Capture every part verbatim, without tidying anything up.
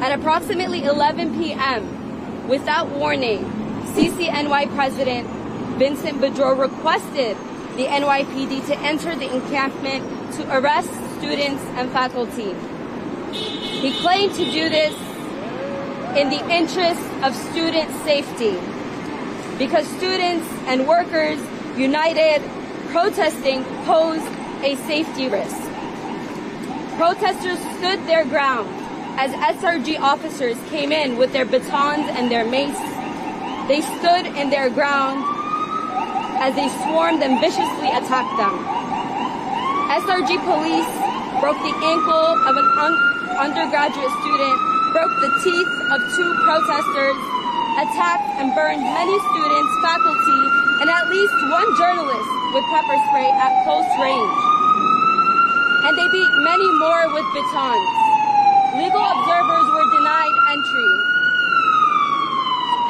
At approximately eleven p m, without warning, C C N Y President Vincent Boudreau requested the N Y P D to enter the encampment to arrest students and faculty. He claimed to do this in the interest of student safety, because students and workers united protesting posed a safety risk. Protesters stood their ground as S R G officers came in with their batons and their mace. They stood in their ground as they swarmed and viciously attacked them. S R G police broke the ankle of an un- undergraduate student, broke the teeth of two protesters, attacked and burned many students, faculty, and at least one journalist with pepper spray at close range. And they beat many more with batons. Legal observers were denied entry.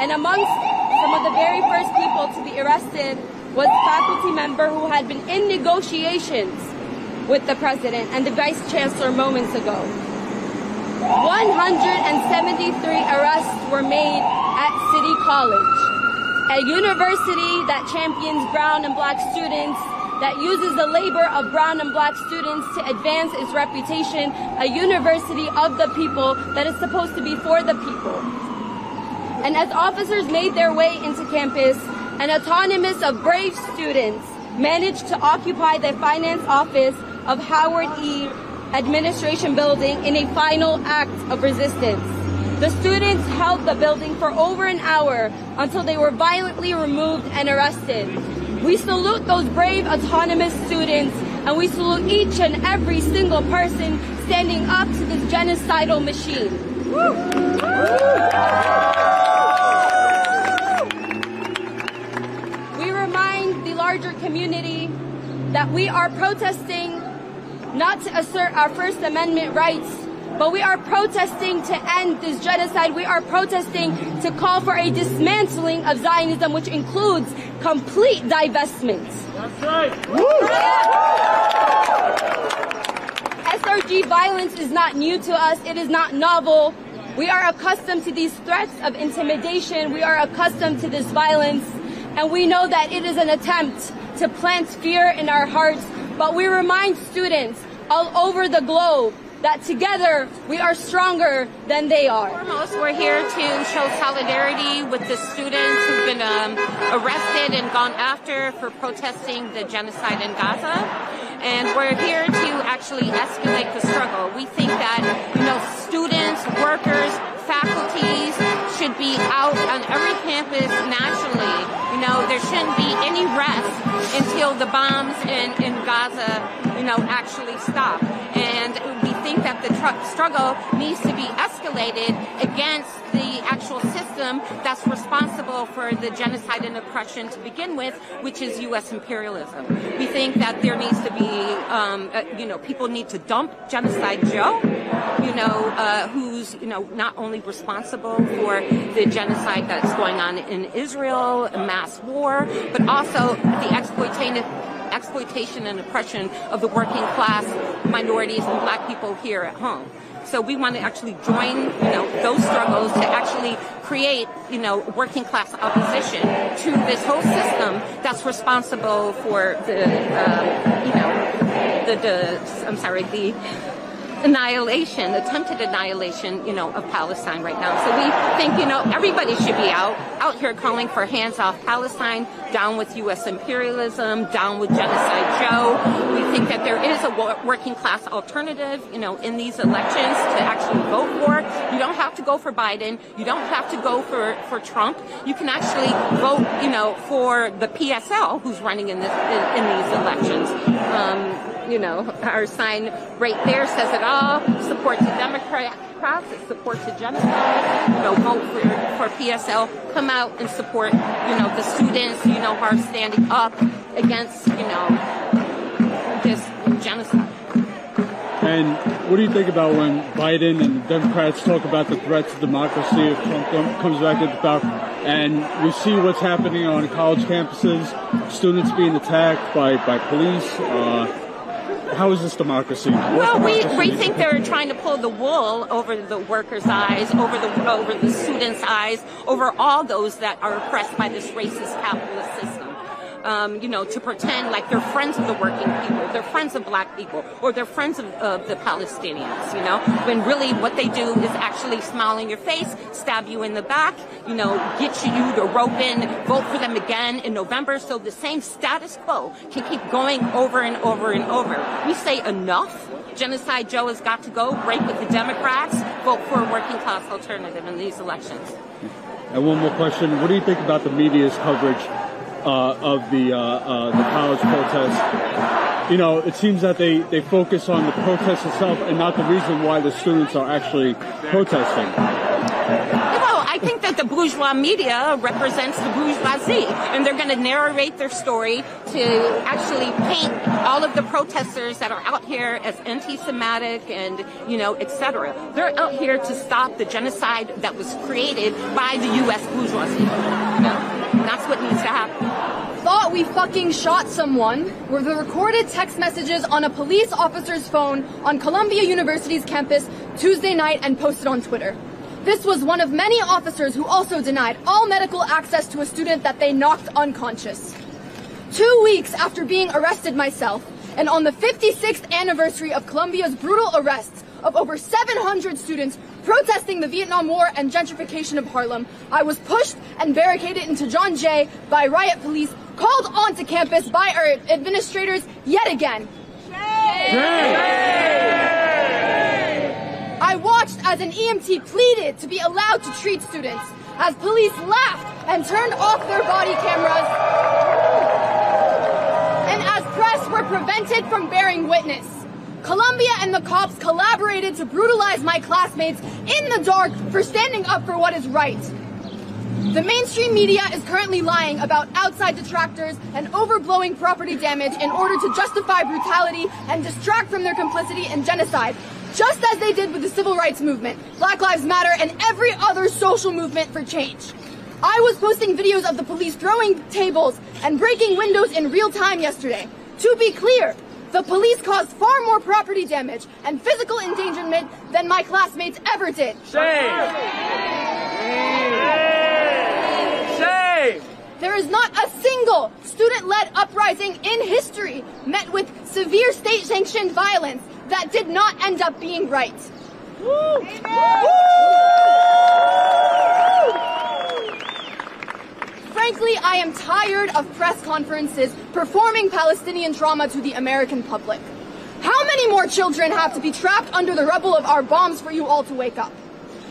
And amongst some of the very first people to be arrested was a faculty member who had been in negotiations with the president and the vice chancellor moments ago. one hundred seventy-three arrests were made at City College, a university that champions brown and black students, that uses the labor of brown and black students to advance its reputation, a university of the people that is supposed to be for the people. And as officers made their way into campus, an autonomous of brave students managed to occupy the finance office of Howard E Administration building in a final act of resistance. The students held the building for over an hour until they were violently removed and arrested. We salute those brave, autonomous students, and we salute each and every single person standing up to this genocidal machine. Woo! Woo! We remind the larger community that we are protesting not to assert our First Amendment rights, but we are protesting to end this genocide. We are protesting to call for a dismantling of Zionism, which includes complete divestment. That's right. Woo! S R G violence is not new to us. It is not novel. We are accustomed to these threats of intimidation. We are accustomed to this violence. And we know that it is an attempt to plant fear in our hearts. But we remind students all over the globe that together we are stronger than they are. Foremost, we're here to show solidarity with the students who've been um, arrested and gone after for protesting the genocide in Gaza. And we're here to actually escalate the struggle. We think that, you know, students, workers, faculties should be out on every campus nationally. You know, there shouldn't be any rest until the bombs in, in Gaza, you know, actually stop. And we think that the tr- struggle needs to be escalated against the actual system that's responsible for the genocide and oppression to begin with, which is U S imperialism. We think that there needs to be, um, uh, you know, people need to dump Genocide Joe, you know, uh, who's, you know, not only responsible for the genocide that's going on in Israel, a mass war, but also the exploitative exploitation and oppression of the working class, minorities, and black people here at home. So we want to actually join, you know, those struggles to actually create, you know, working class opposition to this whole system that's responsible for the, um, you know, the, the, I'm sorry, the annihilation, attempted annihilation, you know, of Palestine right now. So we think, you know, everybody should be out, out here calling for hands off Palestine, down with U S imperialism, down with Genocide Joe. We think that there is a working class alternative, you know, in these elections to actually vote for. You don't have to go for Biden. You don't have to go for, for Trump. You can actually vote, you know, for the P S L who's running in this, in, in these elections. Um, You know, our sign right there says it all. Support to Democrats, support to genocide. You know, vote for, for P S L. Come out and support, you know, the students, you know, who are standing up against, you know, this genocide. And what do you think about when Biden and Democrats talk about the threat to democracy if Trump comes back into power? And we see what's happening on college campuses, students being attacked by, by police, uh, how is this democracy? Well, we, we think they're trying to pull the wool over the workers' eyes, over the over the students' eyes, over all those that are oppressed by this racist capitalist system. Um, you know, to pretend like they're friends of the working people, they're friends of black people, or they're friends of, of the Palestinians, you know, when really what they do is actually smile in your face, stab you in the back, you know, get you to rope in, vote for them again in November, so the same status quo can keep going over and over and over. We say enough. Genocide Joe has got to go. Break with the Democrats. Vote for a working class alternative in these elections. And one more question. What do you think about the media's coverage Uh, of the, uh, uh, the college protest? You know, it seems that they, they focus on the protest itself and not the reason why the students are actually protesting. Well, I think that the bourgeois media represents the bourgeoisie, and they're going to narrate their story to actually paint all of the protesters that are out here as anti-Semitic and, you know, et cetera. They're out here to stop the genocide that was created by the U S bourgeoisie. You know? That's what needs to happen. Thought we fucking shot someone were the recorded text messages on a police officer's phone on Columbia University's campus Tuesday night and posted on Twitter. This was one of many officers who also denied all medical access to a student that they knocked unconscious. Two weeks after being arrested myself, and on the fifty-sixth anniversary of Columbia's brutal arrests of over seven hundred students protesting the Vietnam War and gentrification of Harlem, I was pushed and barricaded into John Jay by riot police, called onto campus by our administrators yet again. Yay! Yay! I watched as an E M T pleaded to be allowed to treat students, as police laughed and turned off their body cameras, and as press were prevented from bearing witness. Columbia and the cops collaborated to brutalize my classmates in the dark for standing up for what is right. The mainstream media is currently lying about outside detractors and overblowing property damage in order to justify brutality and distract from their complicity in genocide, just as they did with the civil rights movement, Black Lives Matter, and every other social movement for change. I was posting videos of the police throwing tables and breaking windows in real time yesterday. To be clear, the police caused far more property damage and physical endangerment than my classmates ever did. Shame! Shame! Shame! There is not a single student-led uprising in history met with severe state-sanctioned violence that did not end up being right. Woo! Frankly, I am tired of press conferences performing Palestinian trauma to the American public. How many more children have to be trapped under the rubble of our bombs for you all to wake up?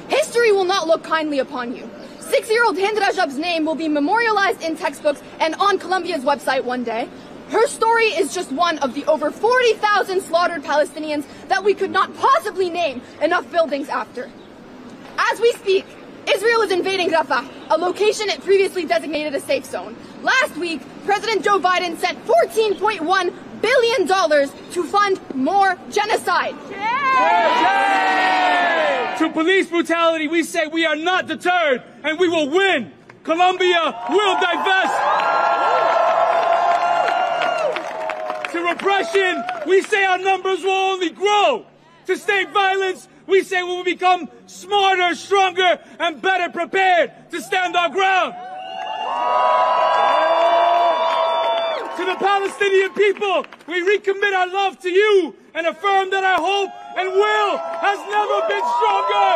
History will not look kindly upon you. Six-year-old Hind Rajab's name will be memorialized in textbooks and on Columbia's website one day. Her story is just one of the over forty thousand slaughtered Palestinians that we could not possibly name enough buildings after. As we speak, Israel is invading Rafah, a location it previously designated a safe zone. Last week, President Joe Biden sent fourteen point one billion dollars to fund more genocide. Yeah. Yeah. To police brutality, we say we are not deterred, and we will win. Columbia will divest. To repression, we say our numbers will only grow. To state violence, we say we will become smarter, stronger, and better prepared to stand our ground. To the Palestinian people, we recommit our love to you and affirm that our hope and will has never been stronger.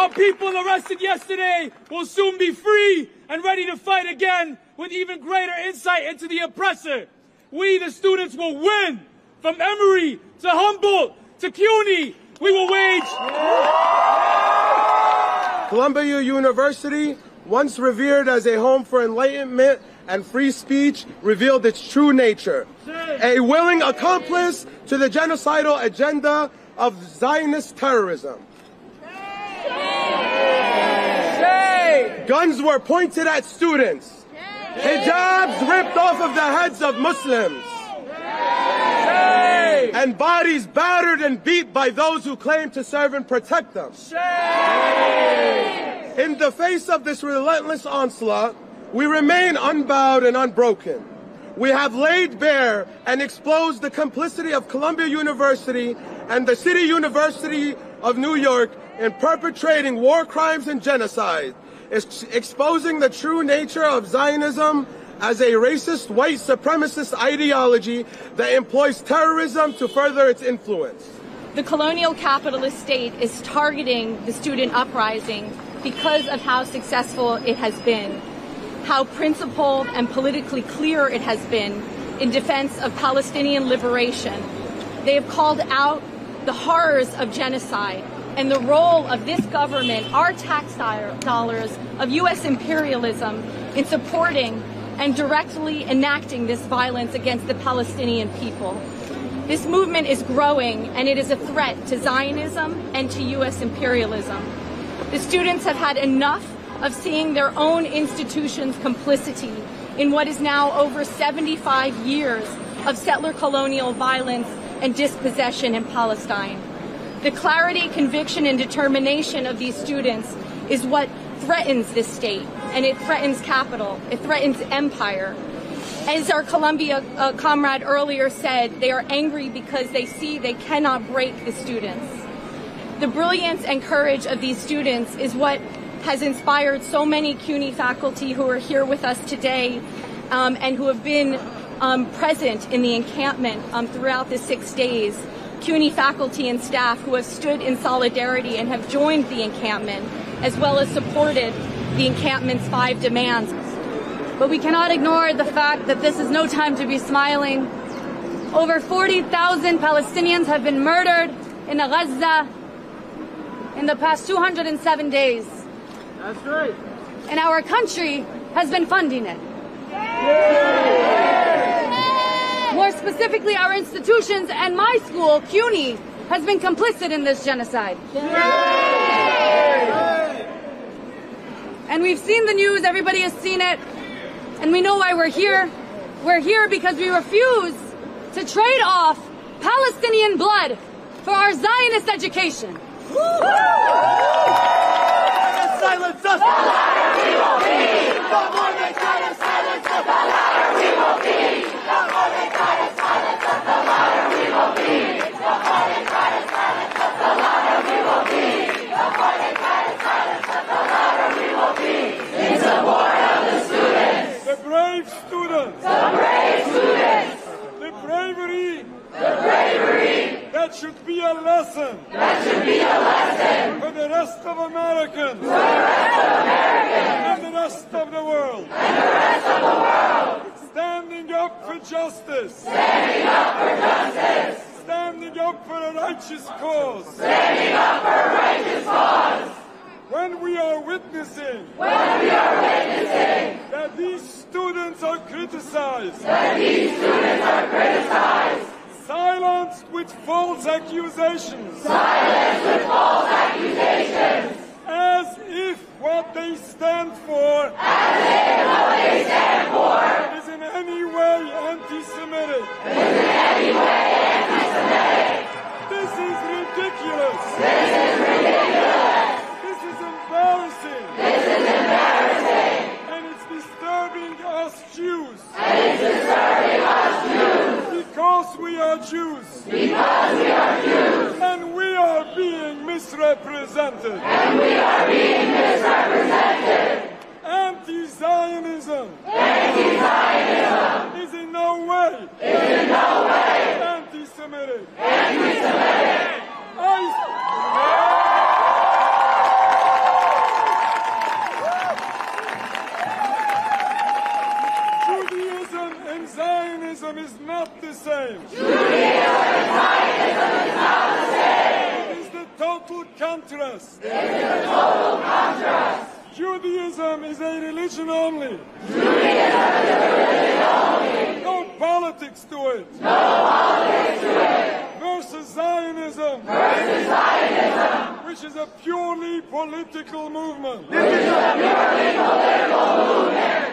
Our people arrested yesterday will soon be free and ready to fight again with even greater insight into the oppressor. We, the students, will win. From Emory to Humboldt to C U N Y, we will wage. Columbia University, once revered as a home for enlightenment and free speech, revealed its true nature. A willing accomplice to the genocidal agenda of Zionist terrorism. Guns were pointed at students. Hijabs ripped off of the heads of Muslims. Shame. And bodies battered and beat by those who claim to serve and protect them. Shame. In the face of this relentless onslaught, we remain unbowed and unbroken. We have laid bare and exposed the complicity of Columbia University and the City University of New York in perpetrating war crimes and genocide, ex- exposing the true nature of Zionism as a racist white supremacist ideology that employs terrorism to further its influence. The colonial capitalist state is targeting the student uprising because of how successful it has been, how principled and politically clear it has been in defense of Palestinian liberation. They have called out the horrors of genocide and the role of this government, our tax dollars, of U S imperialism in supporting and directly enacting this violence against the Palestinian people. This movement is growing, and it is a threat to Zionism and to U S imperialism. The students have had enough of seeing their own institution's complicity in what is now over seventy-five years of settler colonial violence and dispossession in Palestine. The clarity, conviction, and determination of these students is what threatens this state, and it threatens capital, it threatens empire. As our Columbia uh, comrade earlier said, they are angry because they see they cannot break the students. The brilliance and courage of these students is what has inspired so many CUNY faculty who are here with us today um, and who have been um, present in the encampment um, throughout the six days. CUNY faculty and staff who have stood in solidarity and have joined the encampment, as well as supported the encampment's five demands. But we cannot ignore the fact that this is no time to be smiling. Over forty thousand Palestinians have been murdered in Gaza in the past two hundred seven days. That's right. And our country has been funding it. Yeah. More specifically, our institutions and my school, CUNY, has been complicit in this genocide. Yeah. Yeah. And we've seen the news, everybody has seen it. And we know why we're here. We're here because we refuse to trade off Palestinian blood for our Zionist education. Woo! Silence us! The liar we will be! The more they try to silence us! The liar we will be! The more they try to silence us! The liar we will be! The more they try to silence us! The liar we will be! The more they try to silence us! The liar we will be! In support of the students! The brave students! The brave students! The bravery! The bravery! That should be a lesson. That should be a lesson for the rest of Americans. For the rest of Americans and the rest of the world. And the rest of the world. Standing up for justice. Standing up for justice. Standing up for a righteous cause. Standing up for a righteous cause. When we are witnessing. When we are witnessing. That these students are criticized. That these students are criticized. Silenced with false accusations. Silenced with false accusations. As if what they stand for. As if what they stand for. Is in any way anti-Semitic. Is in any way anti-Semitic. This is ridiculous. This is ridiculous. This is embarrassing. This is embarrassing. And it's disturbing us Jews. And it's disturbing us Jews. Because we are Jews. Because we are Jews. And we are being misrepresented. And we are being misrepresented. Anti-Zionism. Anti-Zionism. Is in no way. Is in no way. Anti-Semitic. Anti-Semitic. I... Zionism is not the same. Judaism and Zionism is not the same. It is the total contrast. It is the total contrast. Judaism is a religion only. Judaism is a religion only. No politics to it. No politics to it. Versus Zionism. Versus Zionism. Which is a purely political movement. This is a purely political movement.